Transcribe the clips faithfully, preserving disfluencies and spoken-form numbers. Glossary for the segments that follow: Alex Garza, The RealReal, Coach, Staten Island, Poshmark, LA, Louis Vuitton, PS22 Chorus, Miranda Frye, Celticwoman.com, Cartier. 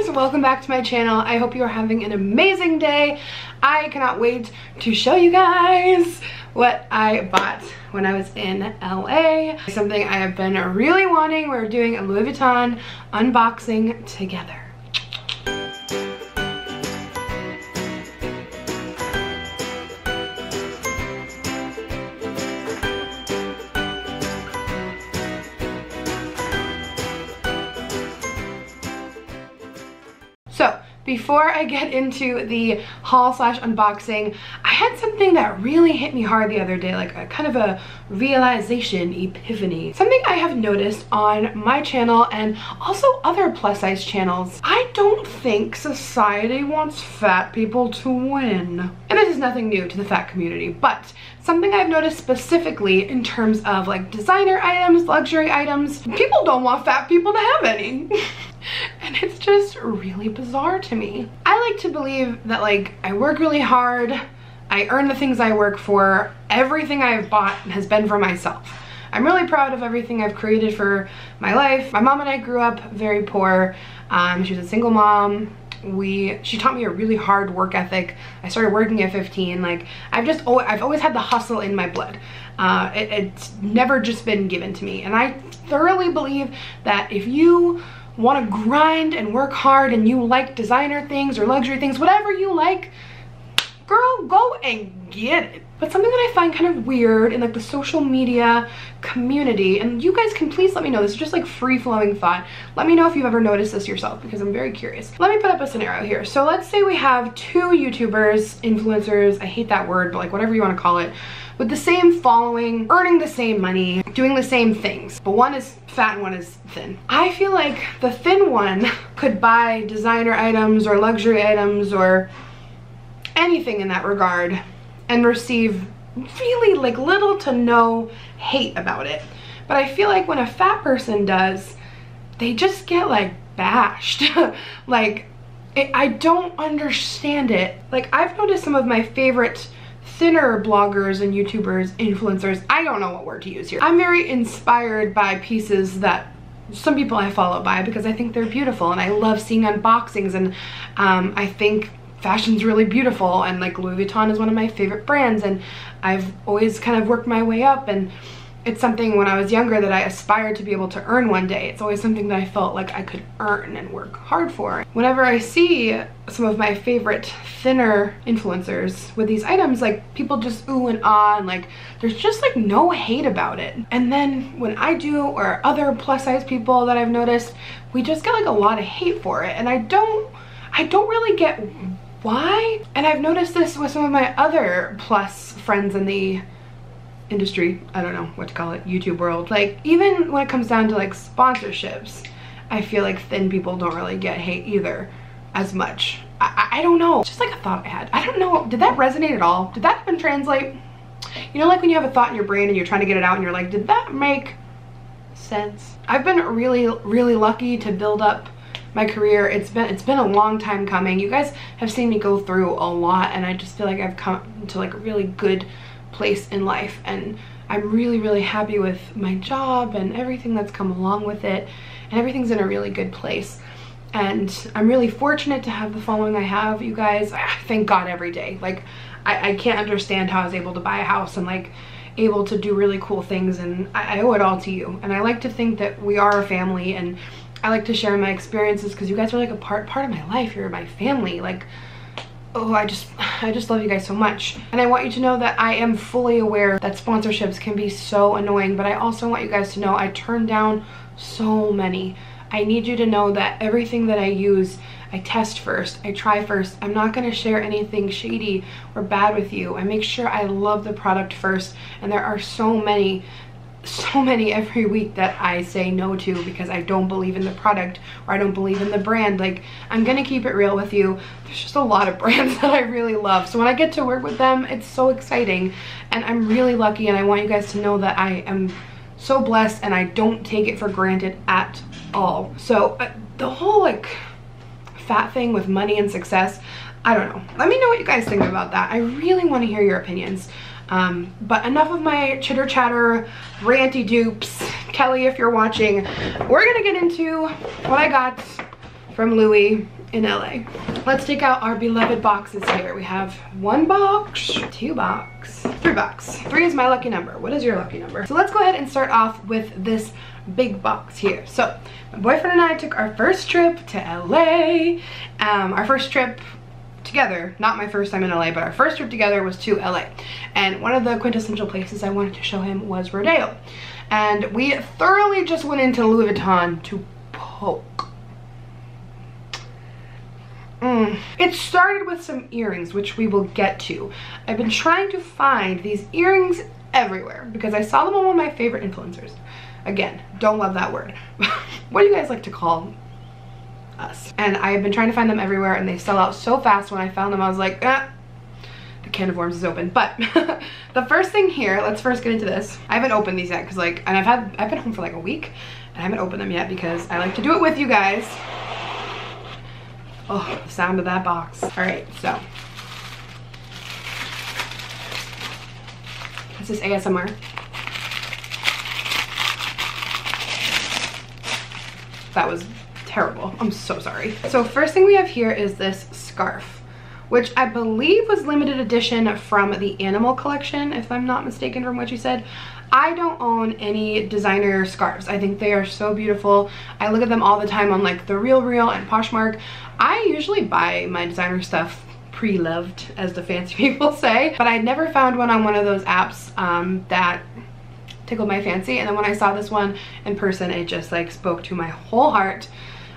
guys, welcome back to my channel. I hope you are having an amazing day. I cannot wait to show you guys what I bought when I was in L A. Something I have been really wanting. We're doing a Louis Vuitton unboxing together. Before I get into the haul slash unboxing, I had something that really hit me hard the other day, like a kind of a realization, epiphany. Something I have noticed on my channel and also other plus size channels. I don't think society wants fat people to win. And this is nothing new to the fat community, but something I've noticed specifically in terms of like designer items, luxury items, people don't want fat people to have any. And it's just really bizarre to me. I like to believe that like I work really hard, I earn the things I work for, everything I've bought has been for myself. I'm really proud of everything I've created for my life. My mom and I grew up very poor. Um, she was a single mom. We, she taught me a really hard work ethic. I started working at fifteen. Like I've just, oh, I've always had the hustle in my blood. Uh, it, it's never just been given to me. And I thoroughly believe that if you want to grind and work hard and you like designer things or luxury things, whatever you like, girl, go and get it. But something that I find kind of weird in like the social media community, and you guys can please let me know, this is just like free-flowing thought, let me know if you've ever noticed this yourself because I'm very curious. Let me put up a scenario here. So let's say we have two YouTubers, influencers, I hate that word, but like whatever you want to call it, with the same following, earning the same money, doing the same things, but one is fat and one is thin. I feel like the thin one could buy designer items or luxury items or anything in that regard and receive really like little to no hate about it. But I feel like when a fat person does, they just get like bashed. Like it, I don't understand it. Like I've noticed some of my favorite thinner bloggers and YouTubers, influencers, I don't know what word to use here. I'm very inspired by pieces that some people I follow by because I think they're beautiful and I love seeing unboxings, and um, I think fashion's really beautiful, and like Louis Vuitton is one of my favorite brands and I've always kind of worked my way up, and it's something when I was younger that I aspired to be able to earn one day. It's always something that I felt like I could earn and work hard for. Whenever I see some of my favorite thinner influencers with these items, like people just ooh and ah, and like there's just like no hate about it. And then when I do, or other plus size people that I've noticed, we just get like a lot of hate for it, and I don't, I don't really get why. And I've noticed this with some of my other plus friends in the industry, I don't know what to call it, YouTube world. Like even when it comes down to like sponsorships, I feel like thin people don't really get hate either as much. I, I don't know, just like a thought I had. I don't know, did that resonate at all? Did that even translate? You know, like when you have a thought in your brain and you're trying to get it out and you're like, did that make sense? I've been really, really lucky to build up my career. It's been, it's been a long time coming. You guys have seen me go through a lot, and I just feel like I've come to like a really good place in life, and I'm really really happy with my job and everything that's come along with it, and everything's in a really good place, and I'm really fortunate to have the following I have. You guys, I thank God every day. Like I, I can't understand how I was able to buy a house and like able to do really cool things, and I, I owe it all to you, and I like to think that we are a family, and I like to share my experiences because you guys are like a part part of my life. You're my family. Like oh, I just, I just love you guys so much. And I want you to know that I am fully aware that sponsorships can be so annoying, but I also want you guys to know I turn down so many. I need you to know that everything that I use, I test first, I try first. I'm not gonna share anything shady or bad with you. I make sure I love the product first, and there are so many, so many every week that I say no to because I don't believe in the product or I don't believe in the brand. Like I'm gonna keep it real with you, there's just a lot of brands that I really love, so when I get to work with them it's so exciting, and I'm really lucky, and I want you guys to know that I am so blessed and I don't take it for granted at all. So uh, the whole like fat thing with money and success, I don't know, let me know what you guys think about that. I really want to hear your opinions. Um, but enough of my chitter chatter, ranty dupes. Kelly, if you're watching, we're gonna get into what I got from Louis in L A. Let's take out our beloved boxes here. We have one box, two box, three box. Three is my lucky number. What is your lucky number? So let's go ahead and start off with this big box here. So my boyfriend and I took our first trip to L A. Um, our first trip together, not my first time in L A, but our first trip together was to L A. And one of the quintessential places I wanted to show him was Rodeo. And we thoroughly just went into Louis Vuitton to poke. Mm. It started with some earrings, which we will get to. I've been trying to find these earrings everywhere because I saw them on one of my favorite influencers. Again, don't love that word. What do you guys like to call us? And I've been trying to find them everywhere and they sell out so fast. When I found them, I was like, ah, the can of worms is open. But the first thing here, let's first get into this. I haven't opened these yet because like, and I've had, I've been home for like a week and I haven't opened them yet because I like to do it with you guys. Oh, the sound of that box. All right, so. This is A S M R. That was terrible. I'm so sorry. So first thing we have here is this scarf, which I believe was limited edition from the animal collection, if I'm not mistaken from what you said. I don't own any designer scarves. I think they are so beautiful. I look at them all the time on like The RealReal and Poshmark. I usually buy my designer stuff pre-loved, as the fancy people say, but I never found one on one of those apps um, that tickled my fancy. And then when I saw this one in person, it just like spoke to my whole heart.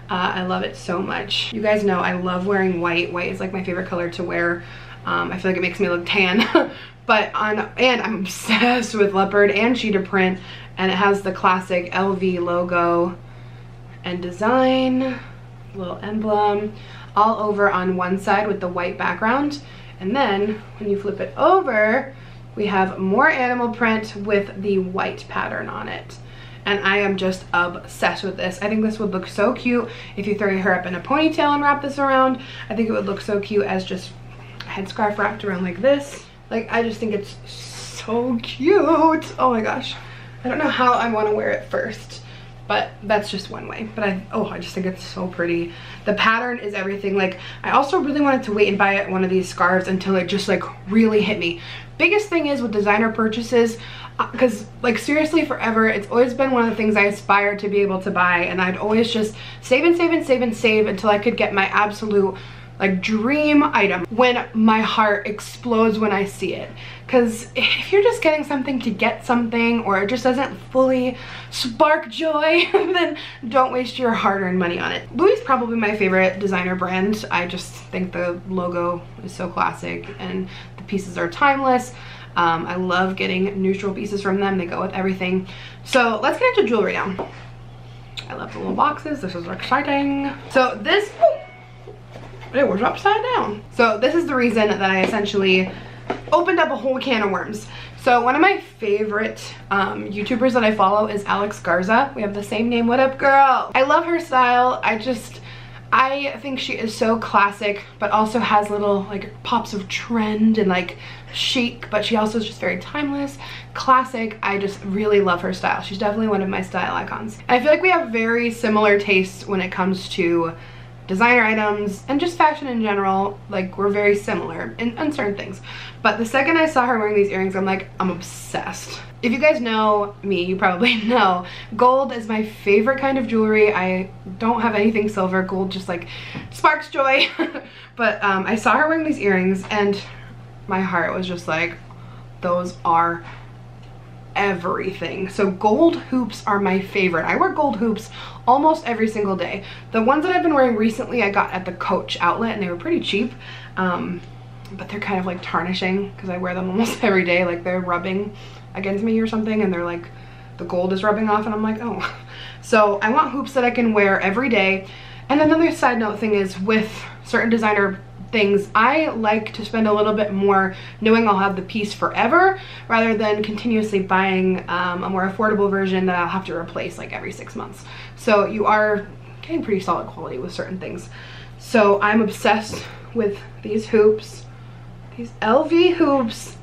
Uh, I love it so much. You guys know I love wearing white. White is like my favorite color to wear. Um, I feel like it makes me look tan. But on, and I'm obsessed with leopard and cheetah print. And it has the classic L V logo and design, little emblem, all over on one side with the white background. And then when you flip it over, we have more animal print with the white pattern on it. And I am just obsessed with this. I think this would look so cute if you throw your hair up in a ponytail and wrap this around. I think it would look so cute as just a headscarf wrapped around like this. Like, I just think it's so cute. Oh my gosh. I don't know how I want to wear it first, but that's just one way. But I, oh, I just think it's so pretty. The pattern is everything. Like, I also really wanted to wait and buy one of these scarves until it just like really hit me. Biggest thing is with designer purchases, because like seriously forever, it's always been one of the things I aspired to be able to buy. And I'd always just save and save and save and save until I could get my absolute like dream item when my heart explodes when I see it. Because if you're just getting something to get something or it just doesn't fully spark joy, then don't waste your hard-earned money on it. Louis is probably my favorite designer brand. I just think the logo is so classic and the pieces are timeless. Um, I love getting neutral pieces from them. They go with everything. So let's get into jewelry now. I love the little boxes. This is exciting. So this, it was upside down. So this is the reason that I essentially opened up a whole can of worms. So one of my favorite um, YouTubers that I follow is Alex Garza. We have the same name. What up, girl? I love her style. I just, I think she is so classic, but also has little like pops of trend and like chic, but she also is just very timeless, classic. I just really love her style. She's definitely one of my style icons. And I feel like we have very similar tastes when it comes to designer items and just fashion in general. Like, we're very similar in, in certain things. But the second I saw her wearing these earrings, I'm like, I'm obsessed. If you guys know me, you probably know gold is my favorite kind of jewelry. I don't have anything silver. Gold just like sparks joy. But um, I saw her wearing these earrings and my heart was just like, those are everything. So gold hoops are my favorite. I wear gold hoops almost every single day. The ones that I've been wearing recently I got at the Coach outlet and they were pretty cheap, um, but they're kind of like tarnishing because I wear them almost every day. Like, they're rubbing against me or something and they're like, the gold is rubbing off and I'm like, oh. So I want hoops that I can wear every day. And another side note thing is with certain designer things, I like to spend a little bit more knowing I'll have the piece forever rather than continuously buying um, a more affordable version that I'll have to replace like every six months. So you are getting pretty solid quality with certain things. So I'm obsessed with these hoops, these L V hoops.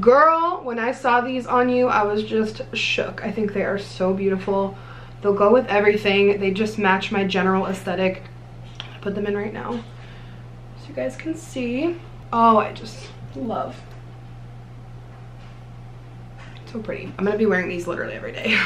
Girl, when I saw these on you, I was just shook. I think they are so beautiful. They'll go with everything. They just match my general aesthetic put them in right now so you guys can see. Oh, I just love it. So pretty. I'm gonna be wearing these literally every day.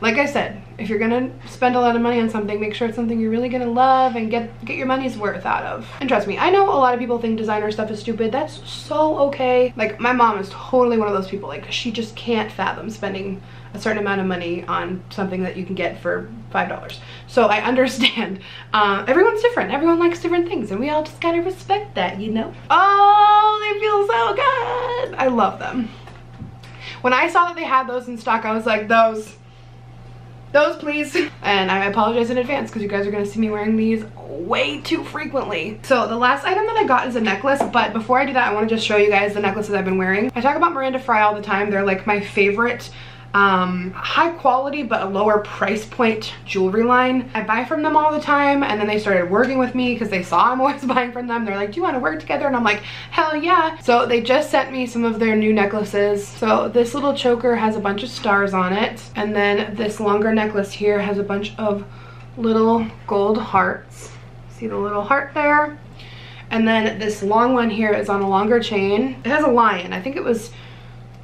Like I said, if you're gonna spend a lot of money on something, make sure it's something you're really gonna love and get get your money's worth out of. And trust me, I know a lot of people think designer stuff is stupid. That's so okay. Like, my mom is totally one of those people. Like, she just can't fathom spending a certain amount of money on something that you can get for five dollars. So I understand. Uh, everyone's different. Everyone likes different things, and we all just gotta respect that, you know? Oh, they feel so good. I love them. When I saw that they had those in stock, I was like, those. Those, please. And I apologize in advance because you guys are gonna see me wearing these way too frequently. So the last item that I got is a necklace, but before I do that, I want to just show you guys the necklaces I've been wearing. I talk about Miranda Frye all the time. They're like my favorite um high quality but a lower price point jewelry line. I buy from them all the time, and then they started working with me because they saw I'm always buying from them. They're like, do you want to work together? And I'm like, hell yeah. So they just sent me some of their new necklaces. So this little choker has a bunch of stars on it, and then this longer necklace here has a bunch of little gold hearts. See the little heart there? And then this long one here is on a longer chain. It has a lion. I think it was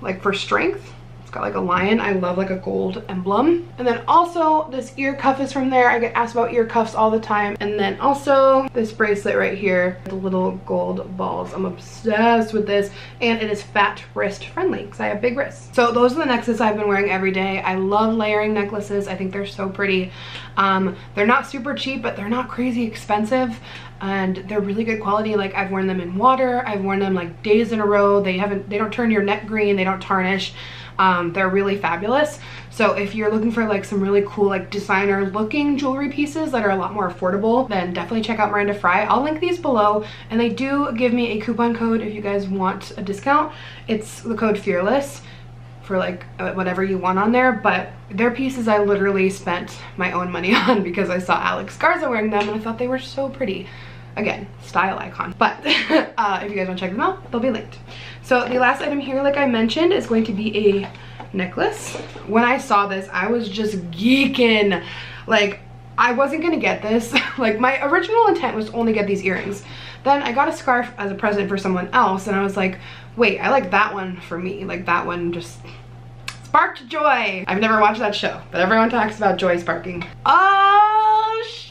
like for strength. Got like a lion. I love like a gold emblem. And then also this ear cuff is from there. I get asked about ear cuffs all the time. And then also this bracelet right here, the little gold balls. I'm obsessed with this, and it is fat wrist friendly because I have big wrists. So those are the necklaces I've been wearing every day. I love layering necklaces. I think they're so pretty. Um, they're not super cheap, but they're not crazy expensive, and they're really good quality. Like, I've worn them in water. I've worn them like days in a row. They haven't, they don't turn your neck green. They don't tarnish. Um, they're really fabulous. So if you're looking for like some really cool like designer looking jewelry pieces that are a lot more affordable, then definitely check out Miranda Frye. I'll link these below, and they do give me a coupon code if you guys want a discount. It's the code FEARLESS for like whatever you want on there, but their pieces I literally spent my own money on because I saw Alex Garza wearing them and I thought they were so pretty. Again, style icon. But uh, if you guys want to check them out, they'll be linked. So the last item here, like I mentioned, is going to be a necklace. When I saw this, I was just geeking. Like, I wasn't gonna get this. Like, my original intent was to only get these earrings. Then I got a scarf as a present for someone else, and I was like, wait, I like that one for me. Like, that one just sparked joy. I've never watched that show, but everyone talks about joy sparking. Oh, shit!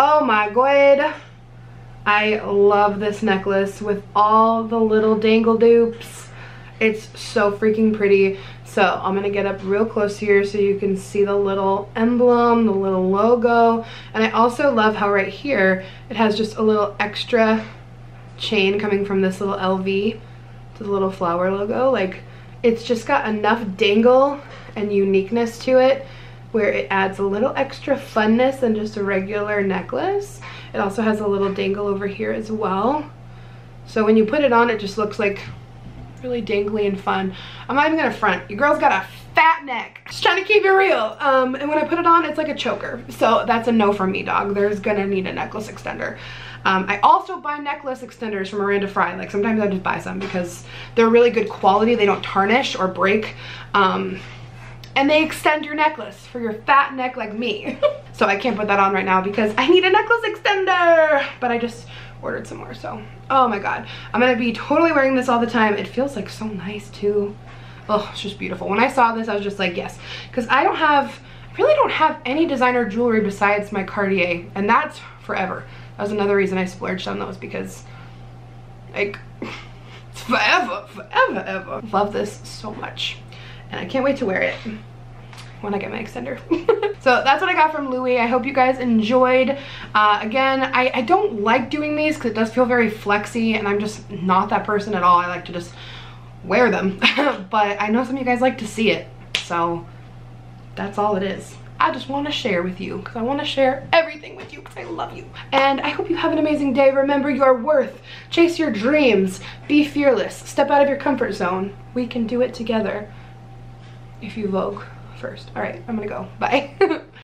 Oh my god, I love this necklace with all the little dangle dupes. It's so freaking pretty. So I'm gonna get up real close here so you can see the little emblem, the little logo. And I also love how right here it has just a little extra chain coming from this little L V to the little flower logo. Like, it's just got enough dangle and uniqueness to it where it adds a little extra funness than just a regular necklace. It also has a little dangle over here as well. So when you put it on, it just looks like really dangly and fun. I'm not even gonna front. Your girl's got a fat neck. Just trying to keep it real. Um, and when I put it on, it's like a choker. So that's a no from me, dog. There's gonna need a necklace extender. Um, I also buy necklace extenders from Miranda Frye. Like, sometimes I just buy some because they're really good quality. They don't tarnish or break. Um, And they extend your necklace for your fat neck like me. So I can't put that on right now because I need a necklace extender. But I just ordered some more, so. Oh my god. I'm gonna be totally wearing this all the time. It feels like so nice too. Oh, it's just beautiful. When I saw this, I was just like, yes. Because I don't have, I really don't have any designer jewelry besides my Cartier. And that's forever. That was another reason I splurged on those, because like, it's forever, forever, ever. Love this so much. And I can't wait to wear it when I get my extender. So that's what I got from Louis. I hope you guys enjoyed. Uh, again, I, I don't like doing these because it does feel very flexy, and I'm just not that person at all. I like to just wear them. But I know some of you guys like to see it. So that's all it is. I just want to share with you because I want to share everything with you because I love you. And I hope you have an amazing day. Remember your worth. Chase your dreams. Be fearless. Step out of your comfort zone. We can do it together. If you vogue first. All right, I'm gonna go. Bye.